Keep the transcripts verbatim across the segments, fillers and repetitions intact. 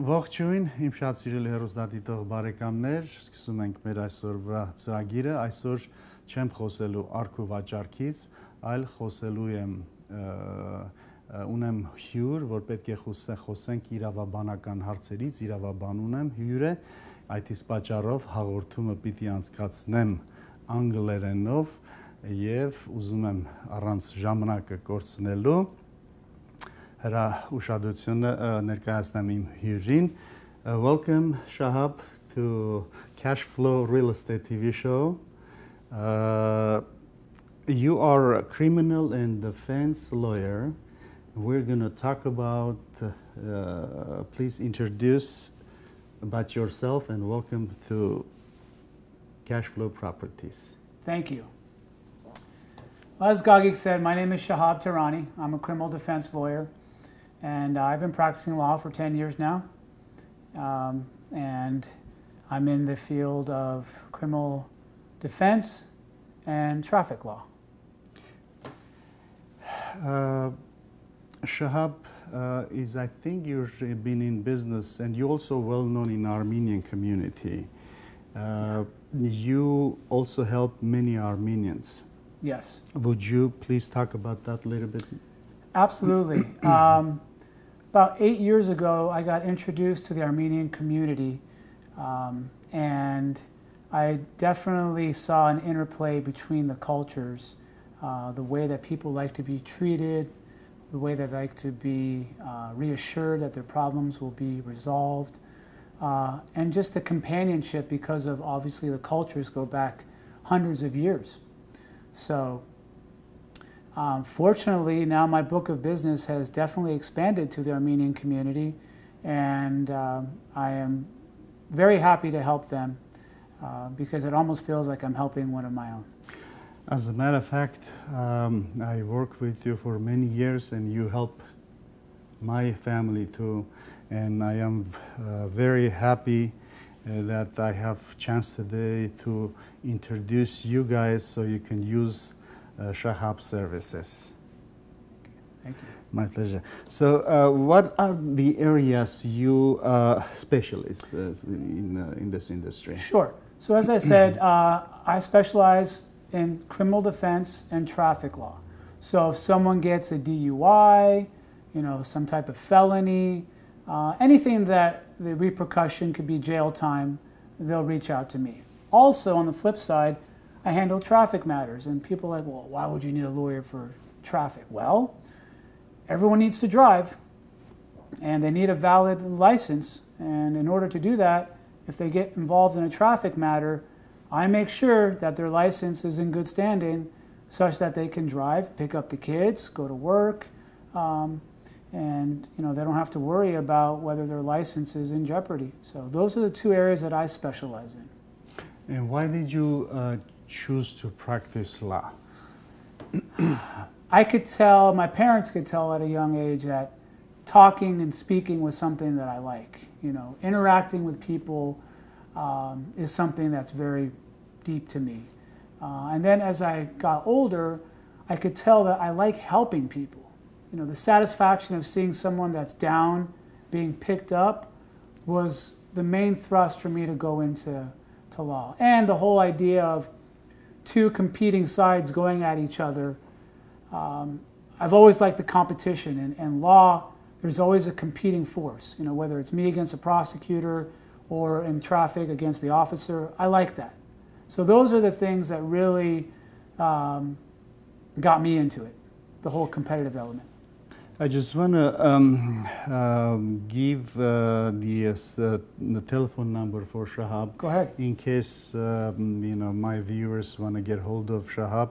Ողջույն, իմ շատ սիրելի հեռուստադիտող բարեկամներ, սկսում ենք մեր այսօրվա ծրագիրը, այսօր չեմ խոսելու արք ու վաճառքից, այլ խոսելու եմ ունեմ հյուր, որ պետք է խոսենք իրավաբանական հարցերից, իրավաբան ունեմ, հյուր է, այդ իսկ պատճառով հաղորդումը պիտի անցկացնեմ անգլերենով եւ ուզում եմ առանց ժամանակը կորցնելու Welcome, Shahaab, to Cash Flow Real Estate T V show. Uh, you are a criminal and defense lawyer. We're going to talk about, uh, please introduce about yourself and welcome to Cash Flow Properties. Thank you. Well, as Gagik said, my name is Shahaab Tehrani. I'm a criminal defense lawyer. And uh, I've been practicing law for ten years now, um, and I'm in the field of criminal defense and traffic law. Uh, Shahaab uh, is, I think you've been in business, and you're also well known in the Armenian community. Uh, you also help many Armenians. Yes. Would you please talk about that a little bit? Absolutely. Um, About eight years ago, I got introduced to the Armenian community, um, and I definitely saw an interplay between the cultures, uh, the way that people like to be treated, the way they like to be uh, reassured that their problems will be resolved, uh, and just the companionship because of, obviously, the cultures go back hundreds of years. So. Um, fortunately, now my book of business has definitely expanded to the Armenian community, and um, I am very happy to help them uh, because it almost feels like I'm helping one of my own. As a matter of fact, um, I worked with you for many years, and you help my family too, and I am uh, very happy uh, that I have chance today to introduce you guys so you can use Uh, Shahaab services. Thank you. My pleasure. So, uh, what are the areas you uh, specialize uh, in uh, in this industry? Sure. So, as I said, uh, I specialize in criminal defense and traffic law. So, if someone gets a D U I, you know, some type of felony, uh, anything that the repercussion could be jail time, they'll reach out to me. Also, on the flip side, I handle traffic matters, and people are like, well, why would you need a lawyer for traffic? Well, everyone needs to drive, and they need a valid license, and in order to do that, if they get involved in a traffic matter, I make sure that their license is in good standing such that they can drive, pick up the kids, go to work, um, and you know, they don't have to worry about whether their license is in jeopardy. So those are the two areas that I specialize in. And why did you uh, choose to practice law? I could tell, my parents could tell at a young age that talking and speaking was something that I like. You know, interacting with people um, is something that's very deep to me. Uh, and then as I got older, I could tell that I like helping people. You know, the satisfaction of seeing someone that's down, being picked up, was the main thrust for me to go into to law. And the whole idea of two competing sides going at each other. Um, I've always liked the competition, and, and law, there's always a competing force, you know, whether it's me against a prosecutor or in traffic against the officer. I like that. So those are the things that really um, got me into it, the whole competitive element. I just want to um, um, give uh, the, uh, the telephone number for Shahaab. Go ahead. In case um, you know, my viewers want to get hold of Shahaab,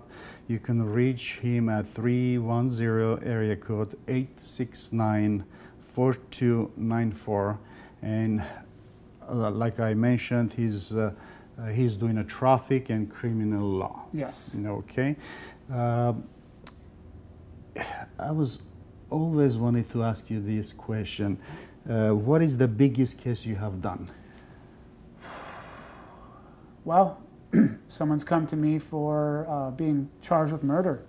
you can reach him at three one zero area code eight six nine, four two nine four. And uh, like I mentioned, he's uh, uh, he's doing a traffic and criminal law. Yes. Okay. Uh, I was. Always wanted to ask you this question. Uh, what is the biggest case you have done? Well, someone's come to me for uh, being charged with murder.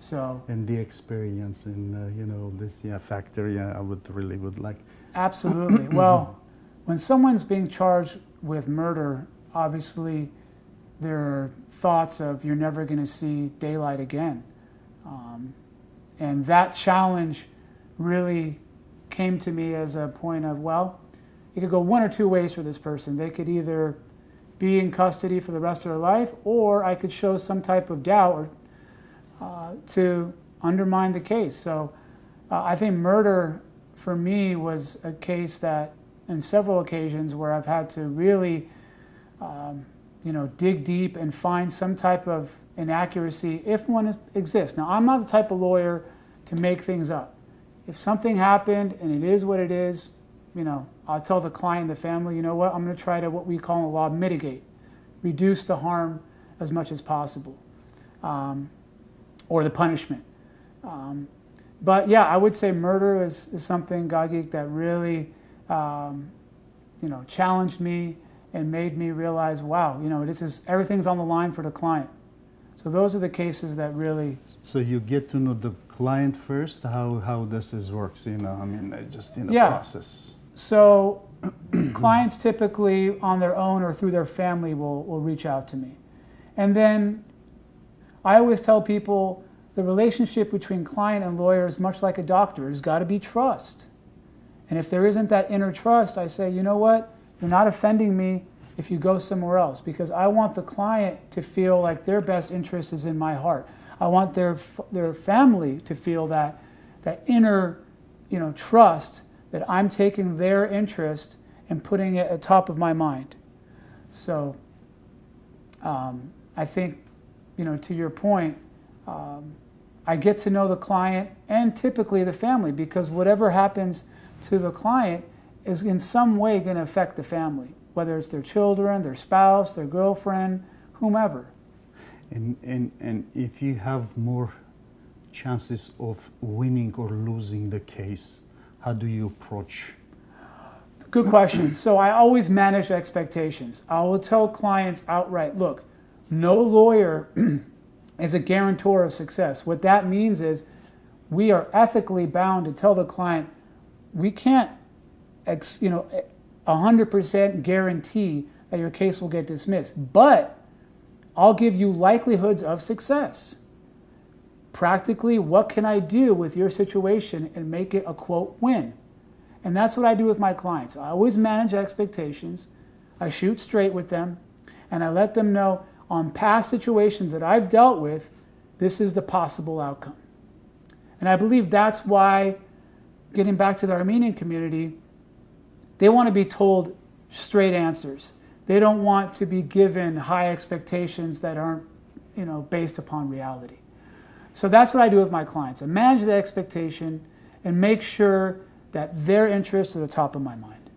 So. And the experience in uh, you know, this yeah, factor, yeah, I would really would like Absolutely. Well, when someone's being charged with murder, obviously there are thoughts of you're never going to see daylight again. Um, and that challenge really came to me as a point of, well, it could go one or two ways for this person. They could either be in custody for the rest of their life, or I could show some type of doubt or, uh, to undermine the case. So uh, I think murder for me was a case that in several occasions where I've had to really um, you know, dig deep and find some type of inaccuracy if one exists. Now, I'm not the type of lawyer to make things up. If something happened and it is what it is, you know, I'll tell the client, the family, you know what, I'm going to try to, what we call in the law, mitigate, reduce the harm as much as possible, um, or the punishment. Um, but yeah, I would say murder is, is something, Gagik, that really, um, you know, challenged me and made me realize, wow, you know, this is, everything's on the line for the client. So those are the cases that really... So you get to know the client first, how, how this is works, you know, I mean, just in the yeah. process. So clients typically on their own or through their family will, will reach out to me. And then I always tell people the relationship between client and lawyer is much like a doctor. There's got to be trust. And if there isn't that inner trust, I say, you know what? You're not offending me if you go somewhere else, because I want the client to feel like their best interest is in my heart. I want their, their family to feel that, that inner, you know, trust that I'm taking their interest and putting it at top of my mind. So um, I think, you know, to your point, um, I get to know the client and typically the family, because whatever happens to the client is in some way going to affect the family, whether it's their children, their spouse, their girlfriend, whomever. And, and, and if you have more chances of winning or losing the case, how do you approach? Good question. So I always manage expectations. I will tell clients outright, look, no lawyer is a guarantor of success. What that means is we are ethically bound to tell the client we can't, ex, you know, one hundred percent guarantee that your case will get dismissed, but I'll give you likelihoods of success. Practically, what can I do with your situation and make it a, quote, win? And that's what I do with my clients. I always manage expectations. I shoot straight with them, and I let them know on past situations that I've dealt with, this is the possible outcome. And I believe that's why, getting back to the Armenian community, they want to be told straight answers. They don't want to be given high expectations that aren't, you know, based upon reality. So that's what I do with my clients. I manage the expectation and make sure that their interests are at the top of my mind.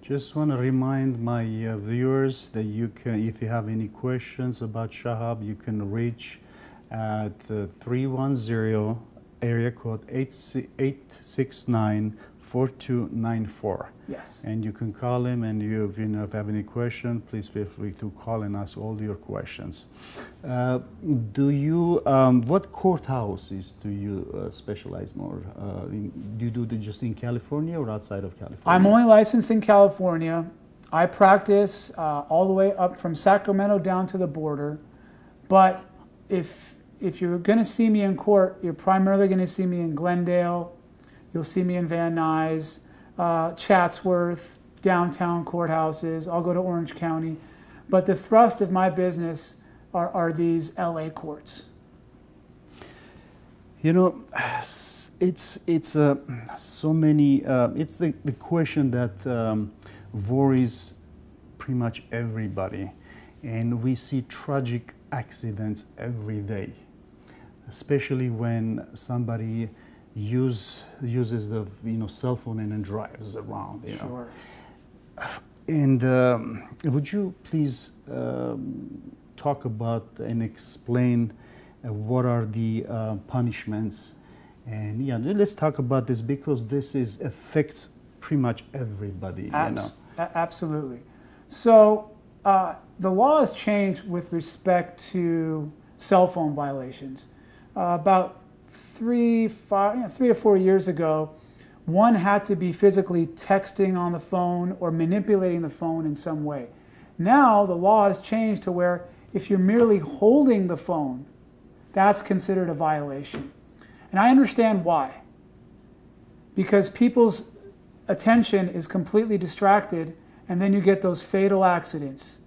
Just want to remind my uh, viewers that you can, if you have any questions about Shahaab, you can reach at uh, three one zero, area code eight six nine, four two nine four. Yes. And you can call him, and you, if you know, if you have any question, please feel free to call and ask all your questions. Uh, do you, um, what courthouses do you uh, specialize more? Uh, in, do you do the, just in California or outside of California? I'm only licensed in California. I practice uh, all the way up from Sacramento down to the border. But if, if you're going to see me in court, you're primarily going to see me in Glendale. You'll see me in Van Nuys, uh, Chatsworth, downtown courthouses. I'll go to Orange County. But the thrust of my business are, are these L A courts. You know, it's, it's uh, so many, uh, it's the, the question that um, worries pretty much everybody. And we see tragic accidents every day, especially when somebody Use, uses the, you know, cell phone and then drives around, you know. Sure. And um, would you please um, talk about and explain uh, what are the uh, punishments? And yeah, let's talk about this, because this is affects pretty much everybody. Abs you know? Absolutely. So uh, the law has changed with respect to cell phone violations. Uh, about Three, five, you know, three or four years ago, one had to be physically texting on the phone or manipulating the phone in some way. Now the law has changed to where if you're merely holding the phone, that's considered a violation. And I understand why. Because people's attention is completely distracted, and then you get those fatal accidents.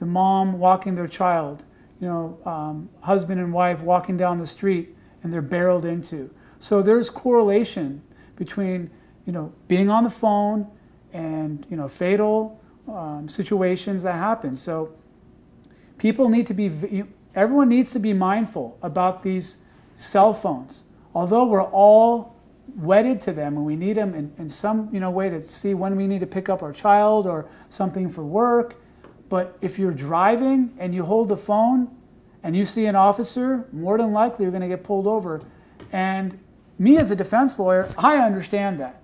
The mom walking their child, you know, um, husband and wife walking down the street, and they're barreled into. So there's correlation between, you know, being on the phone and, you know, fatal um, situations that happen. So people need to be, everyone needs to be mindful about these cell phones. Although we're all wedded to them and we need them in, in some, you know, way to see when we need to pick up our child or something for work. But if you're driving and you hold the phone and you see an officer, more than likely you're going to get pulled over. And me as a defense lawyer, I understand that,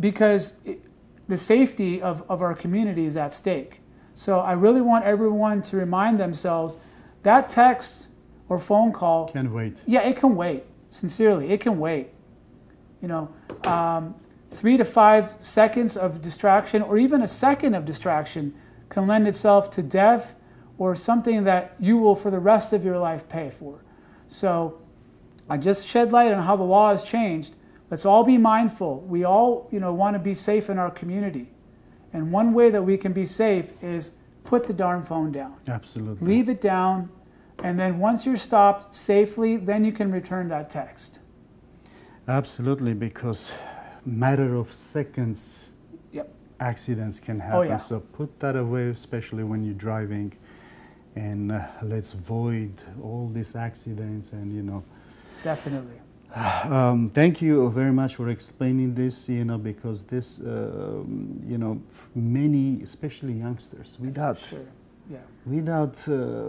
because it, the safety of, of our community is at stake. So I really want everyone to remind themselves that text or phone call can wait. Yeah, it can wait. Sincerely, it can wait. You know, um, three to five seconds of distraction or even a second of distraction can lend itself to death or something that you will for the rest of your life pay for. So I just shed light on how the law has changed. Let's all be mindful. We all, you know, want to be safe in our community. And one way that we can be safe is put the darn phone down. Absolutely. Leave it down. And then once you're stopped safely, then you can return that text. Absolutely, because matter of seconds, yep, accidents can happen. Oh, yeah. So put that away, especially when you're driving. And uh, let's avoid all these accidents and, you know. Definitely. Um, thank you very much for explaining this, you know, because this, uh, you know, many, especially youngsters, without, sure, yeah, without uh,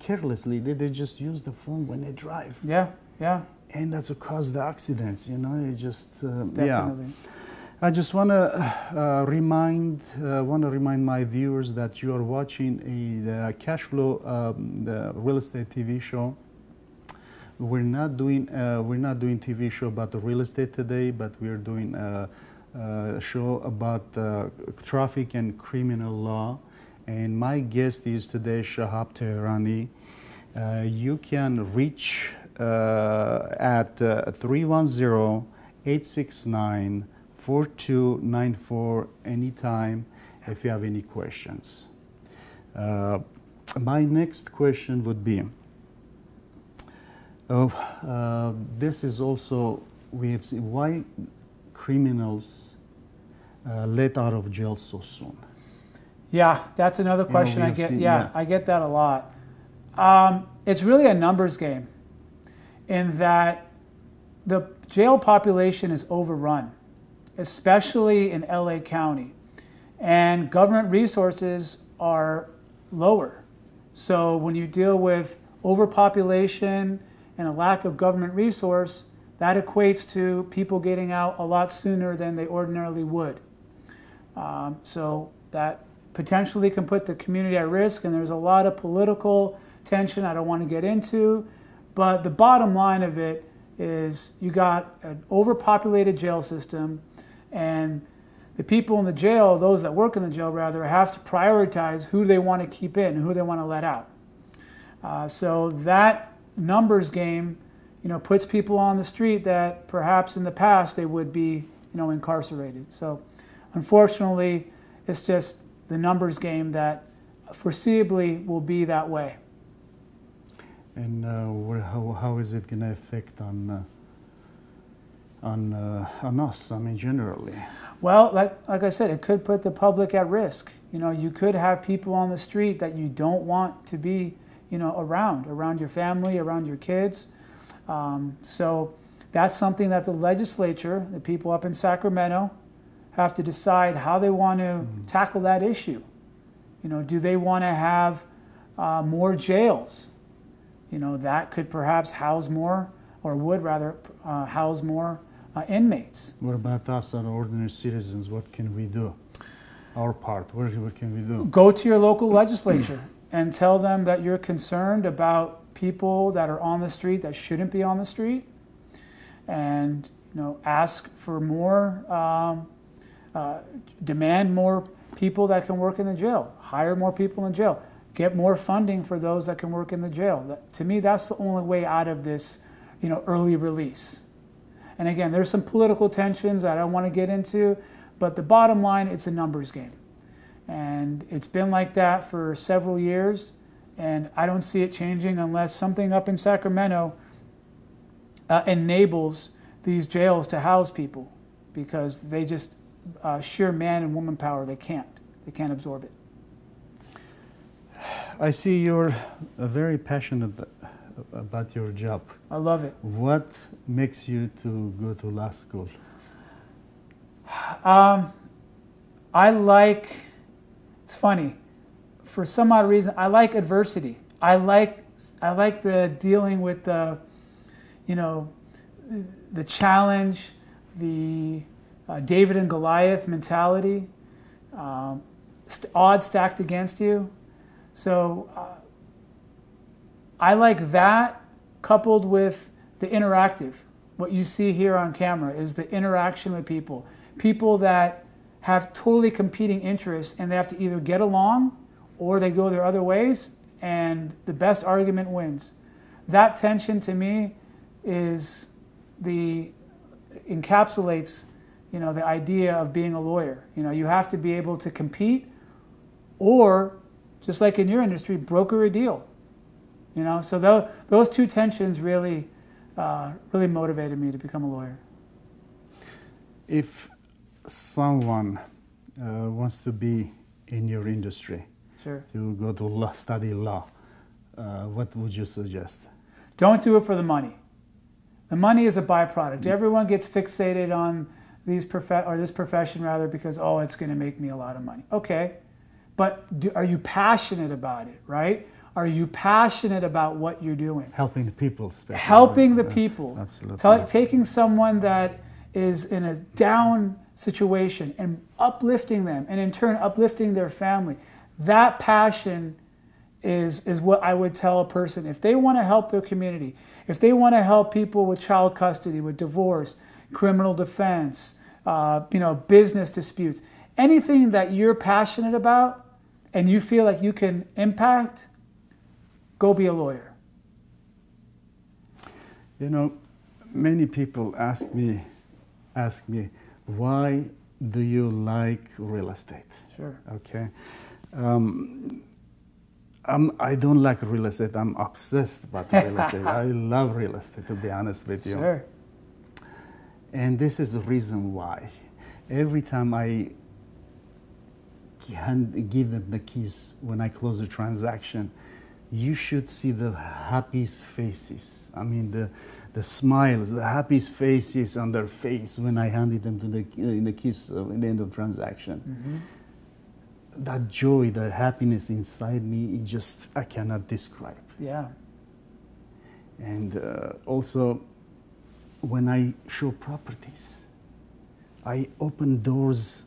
carelessly, they, they just use the phone when they drive. Yeah, yeah. And that's what caused the accidents, you know, it just, uh, definitely. Yeah. I just want to uh, remind uh, want to remind my viewers that you are watching a the Cash Flow um, the Real Estate T V show. We're not doing uh, we're not doing T V show about the real estate today, but we're doing a, a show about uh, traffic and criminal law. And my guest is today Shahaab Tehrani. Uh, you can reach uh, at uh, three one zero, eight six nine, four two nine four anytime if you have any questions. Uh, my next question would be, oh, uh, this is also, we have seen why criminals uh, let out of jail so soon. Yeah, that's another question, you know, I get. Seen, yeah, yeah, I get that a lot. Um, it's really a numbers game in that the jail population is overrun, especially in L A County, and government resources are lower. So when you deal with overpopulation and a lack of government resource, that equates to people getting out a lot sooner than they ordinarily would. Um, so that potentially can put the community at risk, and there's a lot of political tension I don't want to get into, but the bottom line of it is you got an overpopulated jail system, and the people in the jail, those that work in the jail rather, have to prioritize who they want to keep in and who they want to let out. Uh, so that numbers game, you know, puts people on the street that perhaps in the past they would be, you know, incarcerated. So unfortunately, it's just the numbers game that foreseeably will be that way. And uh, where, how, how is it going to affect on, uh, on, uh, on us, I mean, generally? Well, like, like I said, it could put the public at risk. You know, you could have people on the street that you don't want to be, you know, around, around your family, around your kids. Um, so that's something that the legislature, the people up in Sacramento, have to decide how they want to mm-hmm. tackle that issue. You know, do they want to have uh, more jails? You know, that could perhaps house more, or would rather uh, house more uh, inmates. What about us as ordinary citizens? What can we do? Our part, what, what can we do? Go to your local legislature and tell them that you're concerned about people that are on the street that shouldn't be on the street. And you know, ask for more, um, uh, demand more people that can work in the jail, hire more people in jail, get more funding for those that can work in the jail. That, to me, that's the only way out of this, you know, early release. And again, there's some political tensions that I don't want to get into, but the bottom line, it's a numbers game. And it's been like that for several years, and I don't see it changing unless something up in Sacramento uh, enables these jails to house people, because they just, uh, sheer man and woman power, they can't. They can't absorb it. I see you're very passionate about your job. I love it. What makes you to go to law school? Um, I like, it's funny, for some odd reason, I like adversity. I like, I like the dealing with the, you know, the challenge, the uh, David and Goliath mentality, um, st odds stacked against you. So uh, I like that coupled with the interactive. What you see here on camera is the interaction with people. People that have totally competing interests, and they have to either get along or they go their other ways, and the best argument wins. That tension to me is the, encapsulates, you know, the idea of being a lawyer. You know, you have to be able to compete or, just like in your industry, broker a deal. You know, so th those two tensions really, uh, really motivated me to become a lawyer. If someone uh, wants to be in your industry, sure, to go to law, study law, uh, what would you suggest? Don't do it for the money. The money is a byproduct. Mm. Everyone gets fixated on these prof- or this profession rather because, oh, it's going to make me a lot of money. Okay, but do, are you passionate about it, right? Are you passionate about what you're doing? Helping the people. Especially. Helping the people. Absolutely. Ta- taking someone that is in a down situation and uplifting them, and in turn uplifting their family. That passion is, is what I would tell a person. If they want to help their community, if they want to help people with child custody, with divorce, criminal defense, uh, you know, business disputes, anything that you're passionate about and you feel like you can impact, go be a lawyer. You know, many people ask me, ask me, why do you like real estate? Sure. Okay. Um, I'm, I don't like real estate. I'm obsessed about real estate. I love real estate, to be honest with you. Sure. And this is the reason why. Every time I can give them the keys when I close the transaction, you should see the happiest faces. I mean, the, the smiles, the happiest faces on their face when I handed them to the, in the keys uh, in the end of transaction. Mm-hmm. That joy, that happiness inside me, it just, I cannot describe. Yeah. And uh, also, when I show properties, I open doors,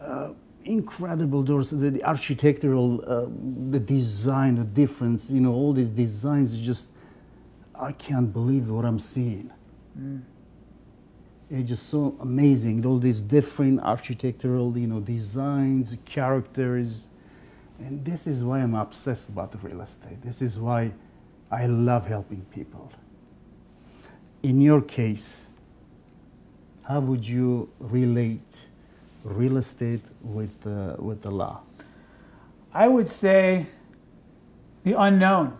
uh, incredible doors, the, the architectural, uh, the design, the difference, you know, all these designs, just, I can't believe what I'm seeing. Mm. It's just so amazing, all these different architectural, you know, designs, characters. And this is why I'm obsessed about real estate. This is why I love helping people. In your case, how would you relate real estate with, uh, with the law? I would say the unknown.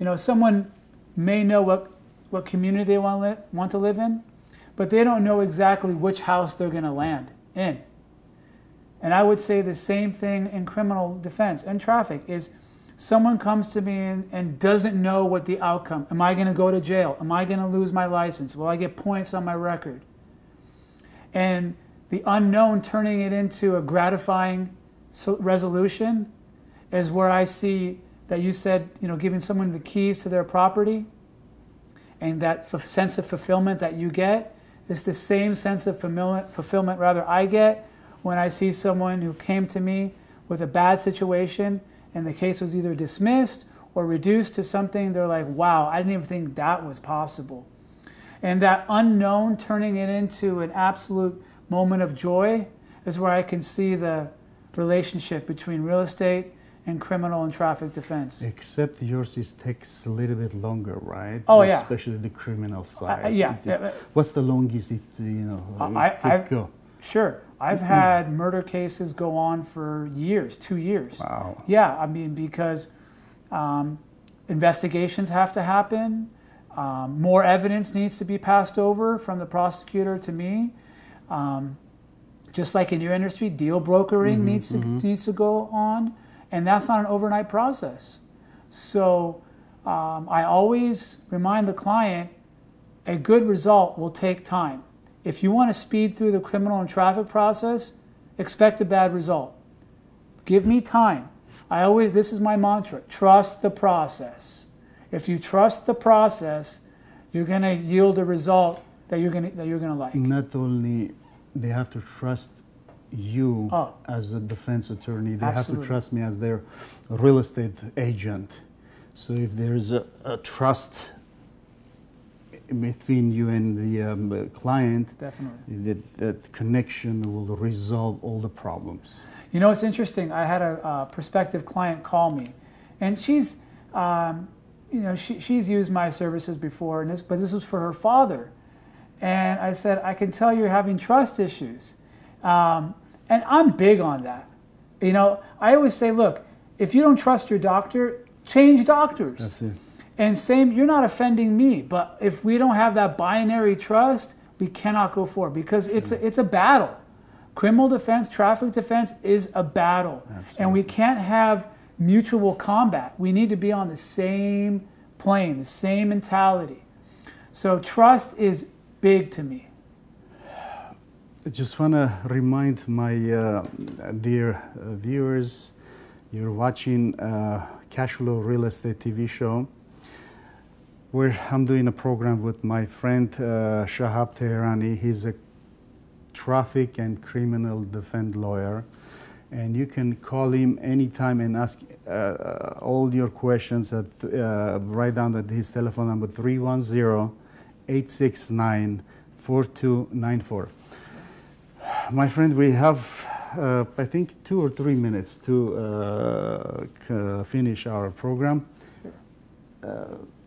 You know, someone may know what, what community they want, li want to live in, but they don't know exactly which house they're going to land in. And I would say the same thing in criminal defense and traffic is someone comes to me and, and doesn't know what the outcome. Am I going to go to jail? Am I going to lose my license? Will I get points on my record? And the unknown turning it into a gratifying resolution is where I see that you said, you know, giving someone the keys to their property and that sense of fulfillment that you get. It's the same sense of fulfillment, rather, I get when I see someone who came to me with a bad situation and the case was either dismissed or reduced to something, they're like, wow, I didn't even think that was possible. And that unknown, turning it into an absolute moment of joy, is where I can see the relationship between real estate and criminal and traffic defense. Except yours is takes a little bit longer, right? Oh, yeah. Especially the criminal side. Uh, yeah. yeah. What's the longest it, you know, uh, I, I've, go? Sure. I've had murder cases go on for years, two years. Wow. Yeah, I mean, because um, investigations have to happen. Um, more evidence needs to be passed over from the prosecutor to me. Um, just like in your industry, deal brokering mm-hmm, needs to, mm-hmm. needs to go on. And that's not an overnight process. So um, I always remind the client, a good result will take time. If you want to speed through the criminal and traffic process, expect a bad result. Give me time. I always, this is my mantra, trust the process. If you trust the process, you're going to yield a result that you're going to, that you're going to like. Not only they have to trust you oh, as a defense attorney, they absolutely. have to trust me as their real estate agent. So if there's a, a trust between you and the um, client, definitely that, that connection will resolve all the problems. You know, it's interesting. I had a uh, prospective client call me, and she's, um, you know, she, she's used my services before, and this, but this was for her father. And I said, I can tell you're having trust issues. Um, and I'm big on that. You know, I always say, look, if you don't trust your doctor, change doctors. That's it. And same, you're not offending me, but if we don't have that binary trust, we cannot go forward, because it's a, it's a battle. Criminal defense, traffic defense is a battle. Absolutely. And we can't have mutual combat. We need to be on the same plane, the same mentality. So trust is big to me. I just want to remind my uh, dear uh, viewers, you're watching uh, Cash Flow Real Estate T V show, where I'm doing a program with my friend uh, Shahaab Tehrani. He's a traffic and criminal defense lawyer. And you can call him anytime and ask uh, all your questions at, uh, right down at his telephone number, three one zero, eight six nine, four two nine four. My friend, we have, uh, I think, two or three minutes to uh, uh, finish our program. Uh,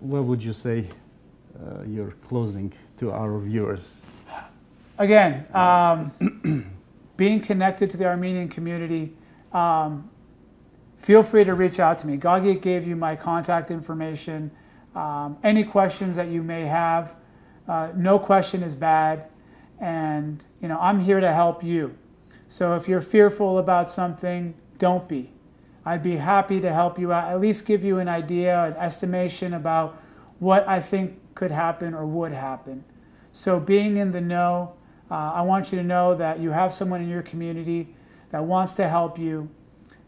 what would you say uh, your closing to our viewers? Again, um, being connected to the Armenian community, um, feel free to reach out to me. Gagik gave you my contact information. Um, any questions that you may have, uh, no question is bad. And, you know, I'm here to help you. So if you're fearful about something, don't be. I'd be happy to help you out, at least give you an idea, an estimation about what I think could happen or would happen. So being in the know, uh, I want you to know that you have someone in your community that wants to help you,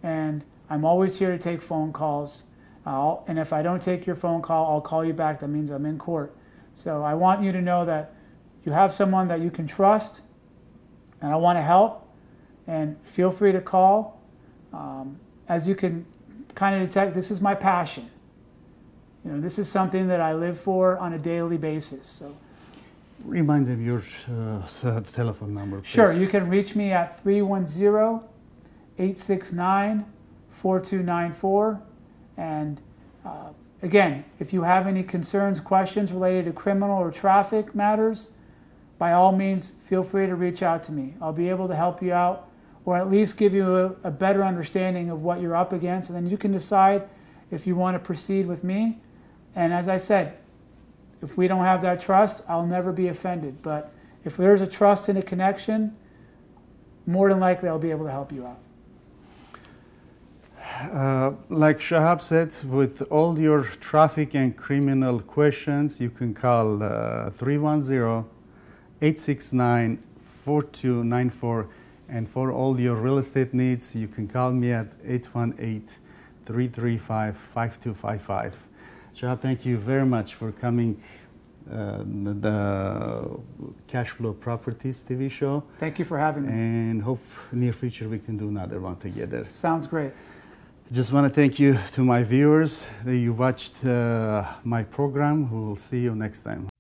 and I'm always here to take phone calls. Uh, and if I don't take your phone call, I'll call you back. That means I'm in court. So I want you to know that you have someone that you can trust, and I want to help, and feel free to call. Um, As you can kind of detect, this is my passion. You know, this is something that I live for on a daily basis. So, remind them your uh, telephone number, please. Sure, you can reach me at three one zero, eight six nine, four two nine four. And uh, again, if you have any concerns, questions related to criminal or traffic matters, by all means, feel free to reach out to me. I'll be able to help you out, or at least give you a, a better understanding of what you're up against, and then you can decide if you want to proceed with me. And as I said, if we don't have that trust, I'll never be offended. But if there's a trust and a connection, more than likely I'll be able to help you out. Uh, like Shahaab said, with all your traffic and criminal questions, you can call uh, three one zero, eight six nine, four two nine four. And for all your real estate needs, you can call me at eight one eight, three three five, five two five five. Shahaab, thank you very much for coming uh, the Cash Flow Properties T V show. Thank you for having me. And hope near future we can do another one together. S sounds great. Just want to thank you to my viewers that you watched uh, my program. We will see you next time.